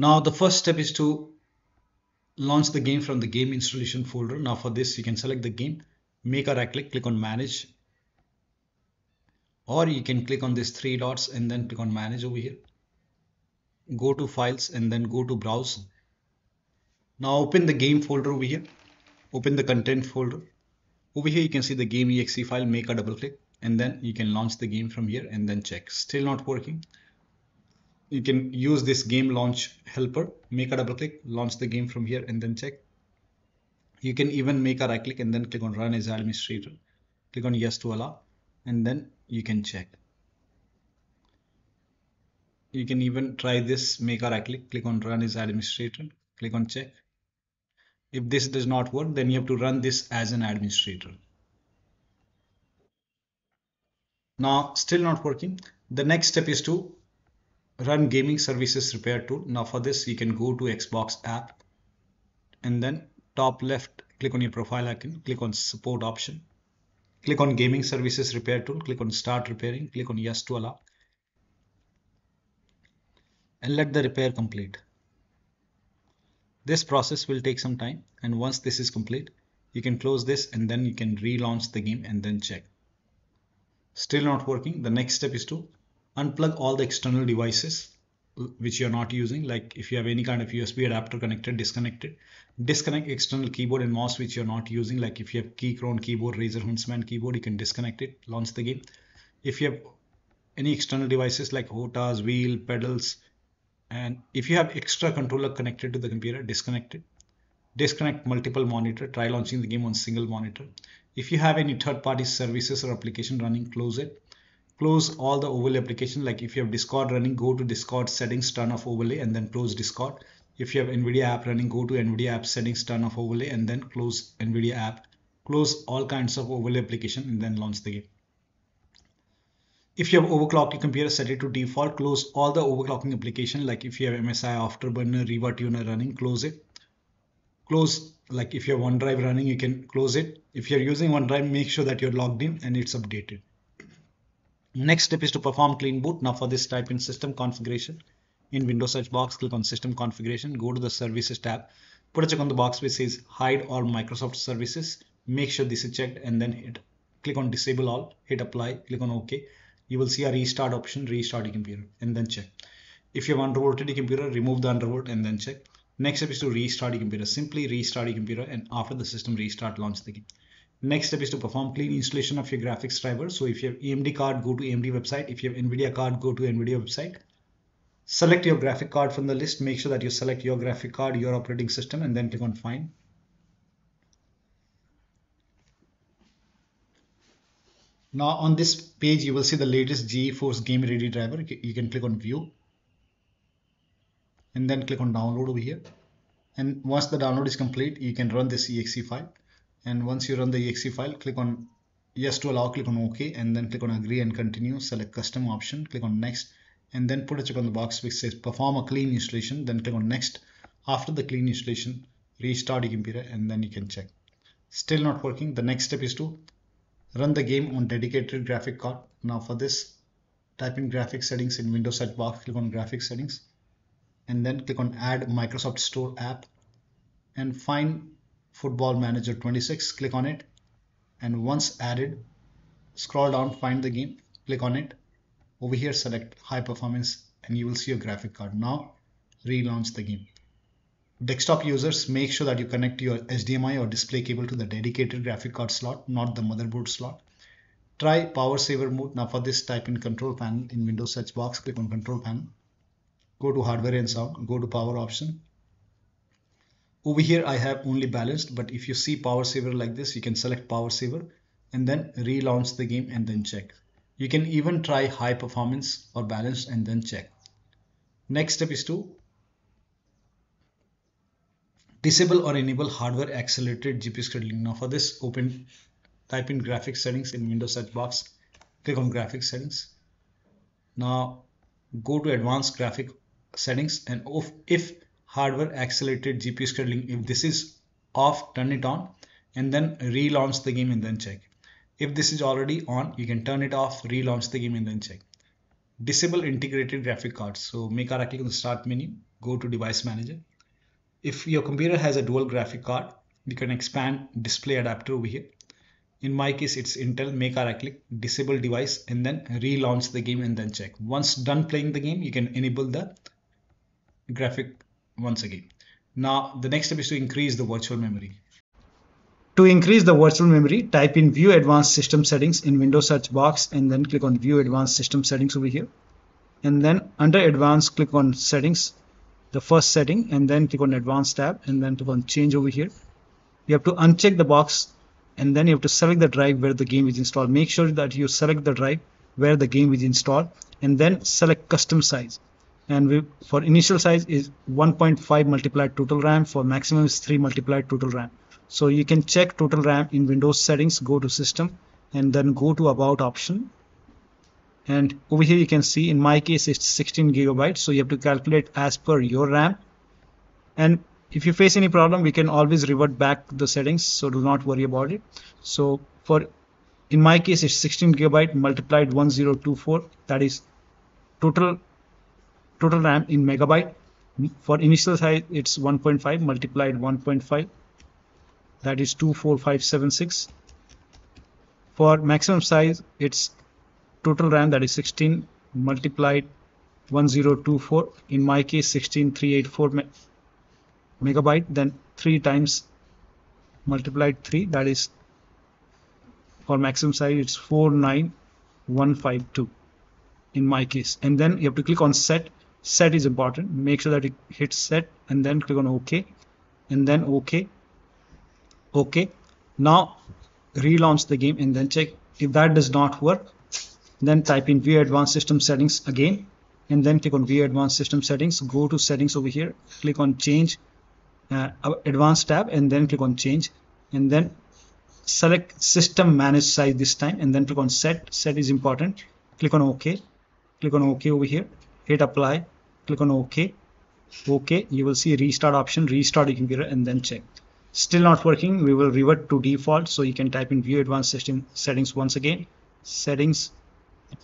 Now the first step is to launch the game from the game installation folder. Now for this, you can select the game, make a right click, click on manage, or you can click on these three dots and then click on manage over here. Go to files and then go to browse. Now open the game folder over here, open the content folder. Over here you can see the game exe file, make a double click and then you can launch the game from here and then check. Still not working. You can use this game launch helper, make a double click, launch the game from here and then check. You can even make a right click and then click on run as administrator. Click on yes to allow and then you can check. You can even try this, make a right click, click on run as administrator, click on check. If this does not work, then you have to run this as an administrator. Now still not working. The next step is to run gaming services repair tool. Now for this, you can go to Xbox app and then top left, click on your profile icon, click on support option, click on gaming services repair tool, click on start repairing, click on yes to allow, and let the repair complete. This process will take some time, and once this is complete, you can close this and then you can relaunch the game and then check. Still not working. The next step is to unplug all the external devices which you're not using. Like if you have any kind of USB adapter connected, disconnect it. Disconnect external keyboard and mouse which you're not using. Like if you have Keychron keyboard, Razer Huntsman keyboard, you can disconnect it, launch the game. If you have any external devices like HOTAs, wheel, pedals, and if you have extra controller connected to the computer, disconnect it. Disconnect multiple monitor, try launching the game on single monitor. If you have any third-party services or application running, close it. Close all the overlay application. Like if you have Discord running, go to Discord settings, turn off overlay and then close Discord. If you have Nvidia app running, go to Nvidia app settings, turn off overlay and then close Nvidia app. Close all kinds of overlay application and then launch the game. If you have overclocked your computer, set it to default. Close all the overclocking application. Like if you have MSI Afterburner, Rivatuner running, close it. Close, like if you have OneDrive running, you can close it. If you're using OneDrive, make sure that you're logged in and it's updated. Next step is to perform clean boot. Now for this, type in system configuration. In Windows search box, click on system configuration, go to the services tab, put a check on the box which says hide all Microsoft services. Make sure this is checked and then click on disable all, hit apply, click on OK. You will see a restart option, restart your computer and then check. If you have undervolted your computer, remove the undervolt and then check. Next step is to restart your computer. Simply restart your computer and after the system restart, launch the game. Next step is to perform clean installation of your graphics driver. So if you have AMD card, go to AMD website. If you have Nvidia card, go to Nvidia website. Select your graphic card from the list. Make sure that you select your graphic card, your operating system, and then click on Find. Now on this page, you will see the latest GeForce Game Ready driver. You can click on View and then click on Download over here. And once the download is complete, you can run this exe file. And once you run the exe file, click on Yes to allow, click on OK, and then click on Agree and Continue. Select Custom option, click on Next, and then put a check on the box which says Perform a clean installation. Then click on Next. After the clean installation, restart your computer, and then you can check. Still not working. The next step is to run the game on dedicated graphic card. Now for this, type in graphics settings in Windows search box, click on graphics settings and then click on add Microsoft Store app and find Football Manager 26, click on it, and once added, scroll down, find the game, click on it. Over here select high performance and you will see your graphic card. Now relaunch the game. Desktop users, make sure that you connect your HDMI or display cable to the dedicated graphic card slot, not the motherboard slot. Try power saver mode. Now for this, type in control panel in Windows search box, click on control panel, go to hardware and sound, go to power option. Over here I have only balanced, but if you see power saver like this, you can select power saver and then relaunch the game and then check. You can even try high performance or balanced and then check. Next step is to disable or enable hardware accelerated GPU scheduling. Now for this, type in graphics settings in Windows search box, click on graphics settings. Now go to advanced graphic settings and if hardware accelerated GPU scheduling, if this is off, turn it on and then relaunch the game and then check. If this is already on, you can turn it off, relaunch the game and then check. Disable integrated graphic cards. So make a right click on the Start menu, go to Device Manager. If your computer has a dual graphic card, you can expand display adapter over here. In my case, it's Intel. Make a right click, disable device, and then relaunch the game and then check. Once done playing the game, you can enable the graphic once again. Now, the next step is to increase the virtual memory. To increase the virtual memory, type in View Advanced System Settings in Windows search box and then click on View Advanced System Settings over here. And then under Advanced, click on Settings, the first setting, and then click on Advanced tab and then click on Change over here. You have to uncheck the box and then you have to select the drive where the game is installed. Make sure that you select the drive where the game is installed and then select Custom Size. And for initial size is 1.5 multiplied total RAM, for maximum is 3 multiplied total RAM. So you can check total RAM in Windows settings, go to system and then go to about option. And over here you can see in my case it's 16 gigabytes. So you have to calculate as per your RAM. And if you face any problem, we can always revert back to the settings. So do not worry about it. So for in my case it's 16 gigabyte multiplied 1024. That is total RAM in megabyte. For initial size it's 1.5 multiplied 1.5. That is 24576. For maximum size, it's total RAM, that is 16 multiplied 1024. In my case, 16384 megabyte. Then 3 times multiplied 3. That is for maximum size, it's 49152. In my case, and then you have to click on set. Set is important. Make sure that it hits set, and then click on OK, and then OK. OK, now relaunch the game and then check. If that does not work, then type in View Advanced System Settings again and then click on View Advanced System Settings, go to settings over here, click on Change, Advanced tab and then click on Change and then select System Manage Size this time and then click on Set. Set is important. Click on OK, click on OK over here, hit Apply, click on OK, OK, you will see Restart option, restart your computer and then check. Still not working, we will revert to default. So you can type in View Advanced System Settings once again, Settings,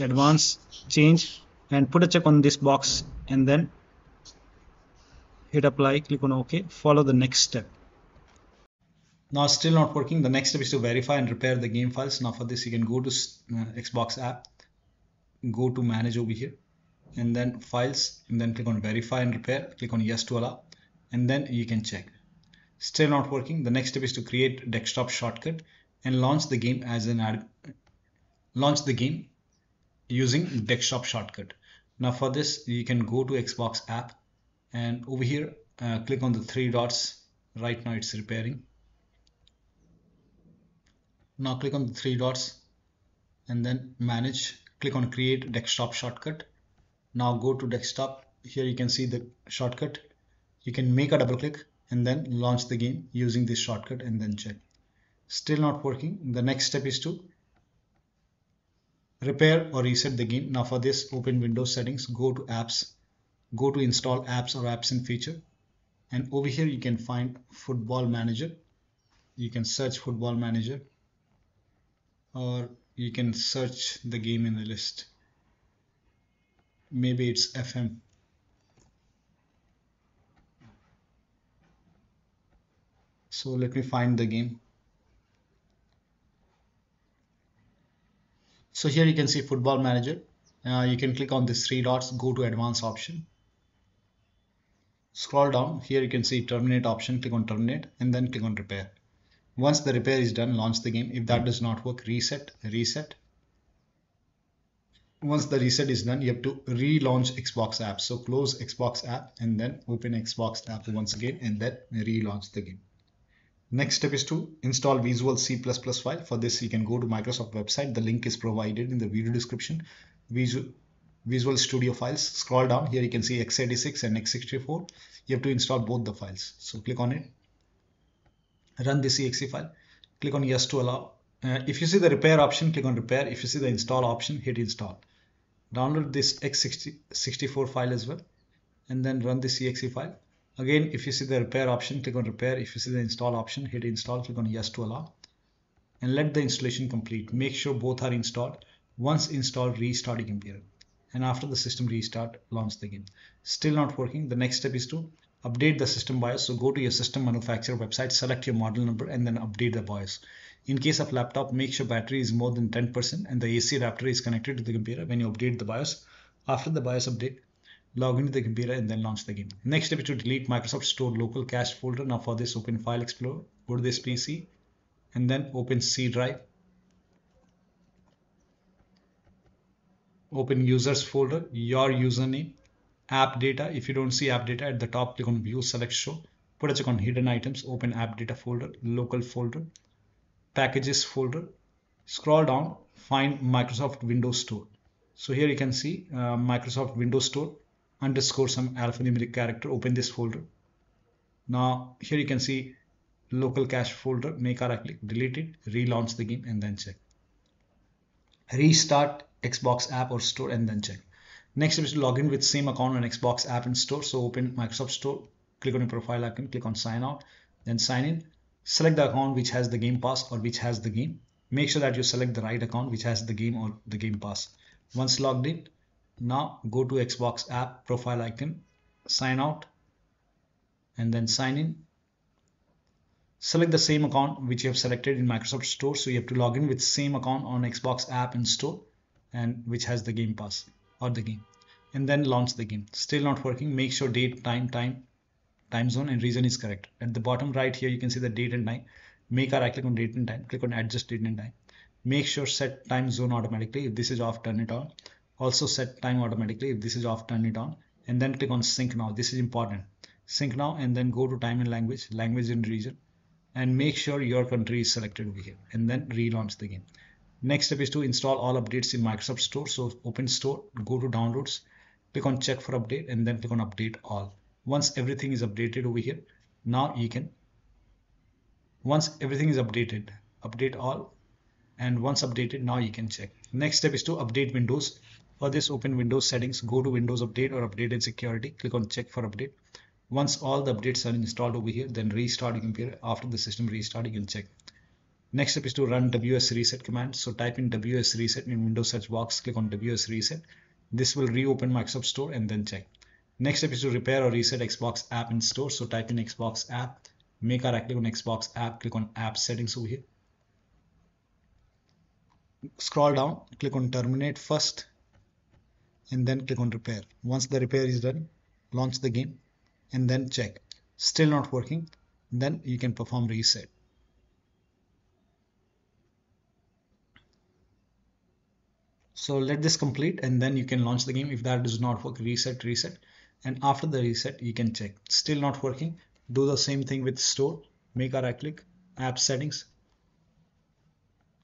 Advanced, Change, and put a check on this box and then hit Apply, click on OK, follow the next step. Now still not working, the next step is to verify and repair the game files. Now for this you can go to Xbox app, go to Manage over here, and then Files, and then click on Verify and Repair, click on Yes to allow, and then you can check. Still not working. The next step is to create desktop shortcut and launch the game as an ad. Launch the game using desktop shortcut. Now for this, you can go to Xbox app and over here click on the three dots. Right now it's repairing. Now click on the three dots and then manage. Click on create desktop shortcut. Now go to desktop. Here you can see the shortcut. You can make a double click and then launch the game using this shortcut and then check. Still not working. The next step is to repair or reset the game. Now for this, open Windows settings, go to apps, go to install apps or apps and feature, and over here you can find Football Manager. You can search Football Manager or you can search the game in the list. Maybe it's FM. So let me find the game. So here you can see Football Manager. You can click on these three dots, go to advanced option. Scroll down, here you can see terminate option, click on terminate and then click on repair. Once the repair is done, launch the game. If that does not work, reset. Once the reset is done, you have to relaunch Xbox app. So close Xbox app and then open Xbox app once again and then relaunch the game. Next step is to install Visual C++ file. For this, you can go to Microsoft website. The link is provided in the video description. Visual Studio files. Scroll down. Here you can see x86 and x64. You have to install both the files. So click on it. Run this exe file. Click on yes to allow. If you see the repair option, click on repair. If you see the install option, hit install. Download this x64 file as well. And then run this exe file. Again, if you see the repair option, click on repair. If you see the install option, hit install, click on yes to allow. And let the installation complete. Make sure both are installed. Once installed, restart your computer. and after the system restart, launch the game. Still not working, the next step is to update the system BIOS. So go to your system manufacturer website, select your model number and then update the BIOS. In case of laptop, make sure battery is more than 10% and the AC adapter is connected to the computer when you update the BIOS. After the BIOS update, log into the computer and then launch the game. Next step is to delete Microsoft Store local cache folder. Now for this, open File Explorer, go to this PC and then open C drive. Open users folder, your username, app data. If you don't see app data at the top, click on view, select show, put a check on hidden items, open app data folder, local folder, packages folder, scroll down, find Microsoft Windows Store. So here you can see Microsoft Windows Store underscore some alphanumeric character, open this folder. Now here you can see local cache folder, make a right click, delete it, relaunch the game and then check. Restart Xbox app or store and then check. Next step is to log in with same account on Xbox app and store. So open Microsoft Store, click on your profile icon, click on sign out, then sign in. Select the account which has the Game Pass or which has the game. Make sure that you select the right account which has the game or the Game Pass. Once logged in, now go to Xbox app, profile icon, sign out, and then sign in. Select the same account which you have selected in Microsoft Store. So you have to log in with same account on Xbox app and store, and which has the Game Pass or the game, and then launch the game. Still not working, make sure date, time zone and region is correct. At the bottom right here you can see the date and time. Make a right click on date and time, click on adjust date and time. Make sure set time zone automatically. If this is off, turn it on. Also set time automatically. If this is off, turn it on. And then click on sync now. This is important, sync now, and then go to time and language, language and region, and make sure your country is selected over here, and then relaunch the game. Next step is to install all updates in Microsoft Store. So open Store, go to Downloads, click on Check for Update, and then click on Update All. Once everything is updated over here, now you can, once everything is updated, Update All, and once updated, now you can check. Next step is to update Windows. For this, open Windows Settings, go to Windows Update or Update and Security, click on Check for Update. Once all the updates are installed over here, then restart your computer. After the system restart, you can check. Next step is to run WS Reset command. So type in WS Reset in Windows search box, click on WS Reset. This will reopen Microsoft Store and then check. Next step is to repair or reset Xbox app in store. So type in Xbox app, make a right click on Xbox app, click on app settings over here. Scroll down, click on terminate first, and then click on repair. Once the repair is done, launch the game and then check. Still not working, then you can perform reset. So let this complete and then you can launch the game. If that does not work, reset. And after the reset, you can check. Still not working. Do the same thing with store. Make a right click, app settings.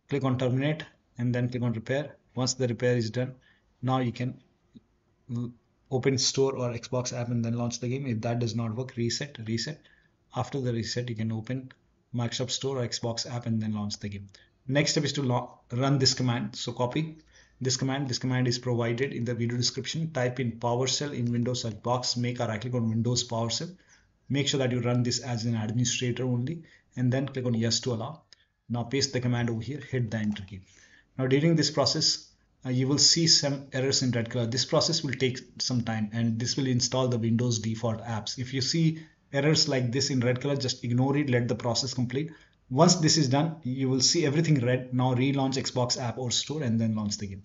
Click on terminate and then click on repair. Once the repair is done, now you can open store or Xbox app and then launch the game. If that does not work, reset. After the reset, you can open Microsoft Store or Xbox app and then launch the game. Next step is to run this command. So copy this command is provided in the video description. Type in PowerShell in Windows search box, make a right click on Windows PowerShell. Make sure that you run this as an administrator only, and then click on yes to allow. Now paste the command over here, hit the enter key. Now during this process, you will see some errors in red color. This process will take some time and this will install the Windows default apps. If you see errors like this in red color, just ignore it, let the process complete. Once this is done, you will see everything red. Now relaunch Xbox app or store and then launch the game.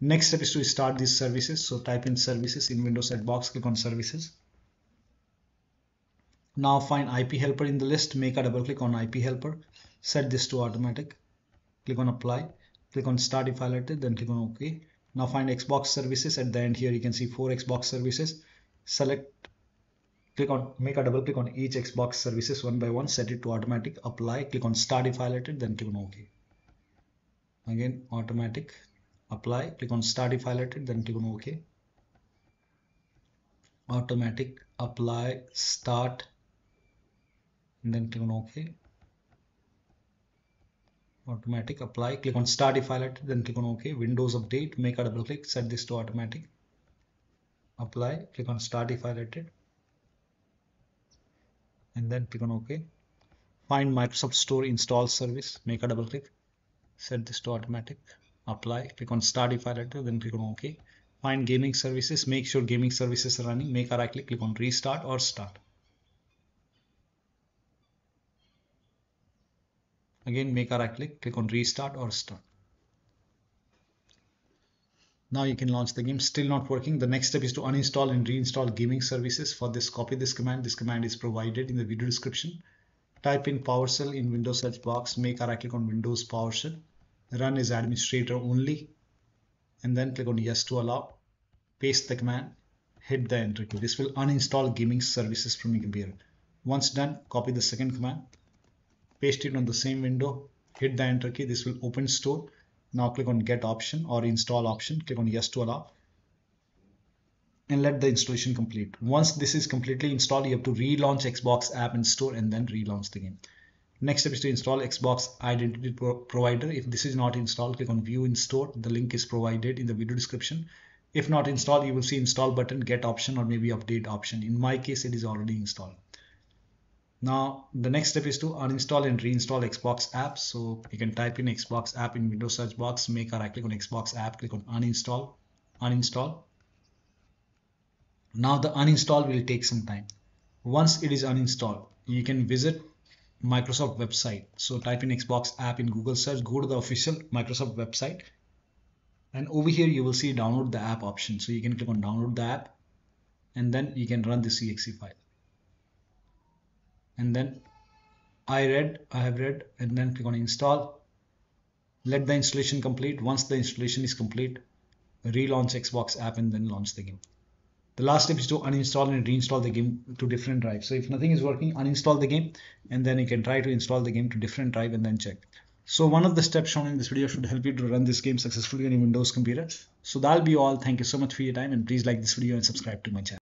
Next step is to start these services. So type in services in Windows search box, click on services. Now find IP helper in the list, make a double click on IP helper, set this to automatic, click on apply, click on start if highlighted, then click on OK. Now find Xbox services at the end here. You can see 4 Xbox services. Select, click on, make a double click on each Xbox services one by one, set it to automatic, apply, click on start if highlighted, then click on OK. Again, automatic, apply, click on start if highlighted, then click on OK. Automatic, apply, start, and then click on OK. Automatic, apply, click on start if highlighted, then click on OK. Windows update, make a double click, set this to automatic, apply, click on start if highlighted, and then click on OK. Find Microsoft Store install service, make a double click, set this to automatic, apply, click on start if highlighted, then click on OK. Find gaming services, make sure gaming services are running, make a right click, click on restart or start. Again, make a right click, click on restart or start. Now you can launch the game. Still not working. The next step is to uninstall and reinstall gaming services. For this, copy this command. This command is provided in the video description. Type in PowerShell in Windows search box, make a right click on Windows PowerShell. Run as administrator only. And then click on yes to allow. Paste the command. Hit the enter key. This will uninstall gaming services from your computer. Once done, copy the second command. Paste it on the same window. Hit the enter key. This will open store. Now click on get option or install option, click on yes to allow and let the installation complete. Once this is completely installed, you have to relaunch Xbox app in store and then relaunch the game. Next step is to install Xbox identity provider. If this is not installed, click on view in store. The link is provided in the video description. If not installed, you will see install button, get option or maybe update option. In my case, it is already installed. Now, the next step is to uninstall and reinstall Xbox app. So you can type in Xbox app in Windows search box, make a right click on Xbox app, click on uninstall, uninstall. Now the uninstall will take some time. Once it is uninstalled, you can visit Microsoft website. So type in Xbox app in Google search, go to the official Microsoft website. And over here, you will see download the app option. So you can click on download the app and then you can run the exe file. And then I have read and then click on install. Let the installation complete. Once the installation is complete, relaunch Xbox app and then launch the game. The last step is to uninstall and reinstall the game to different drives. So if nothing is working, uninstall the game and then you can try to install the game to different drive and then check. So one of the steps shown in this video should help you to run this game successfully on your Windows computer. So that'll be all. Thank you so much for your time and please like this video and subscribe to my channel.